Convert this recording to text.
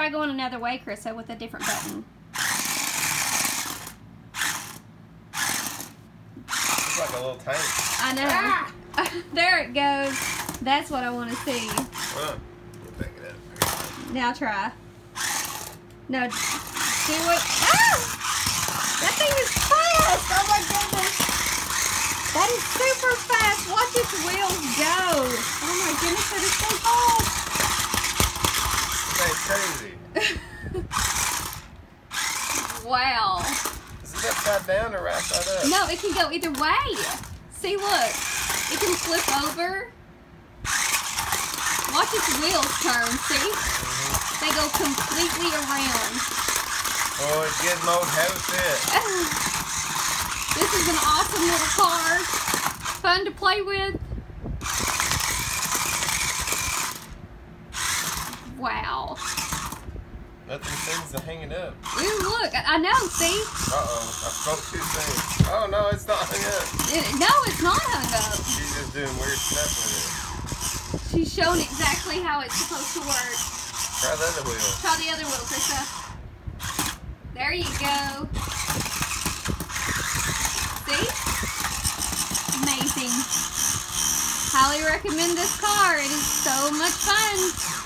Try going another way, Krista, with a different button. It's like a little tank. I know. Ah! There it goes. That's what I want to see. Well, we'll pick it up. Now try. No, do it. Ah! That thing is fast! Oh my goodness! That is super fast! Watch its wheels go! Oh my goodness, that is so fast! That's crazy. Wow. Is it upside down or right side up? No, it can go either way. See, look. It can flip over. Watch its wheels turn, see? Mm-hmm. They go completely around. Oh, it's good mode, have a fit. This is an awesome little car. Fun to play with. Wow. Nothing seems to hang it up. Ooh, look. I know, see? Uh-oh, I spoke too soon. Oh, no, it's not hung up. No, it's not hung up. She's just doing weird stuff with it. She's showing exactly how it's supposed to work. Try the other wheel. Try the other wheel, Krista. There you go. See? Amazing. Highly recommend this car. It is so much fun.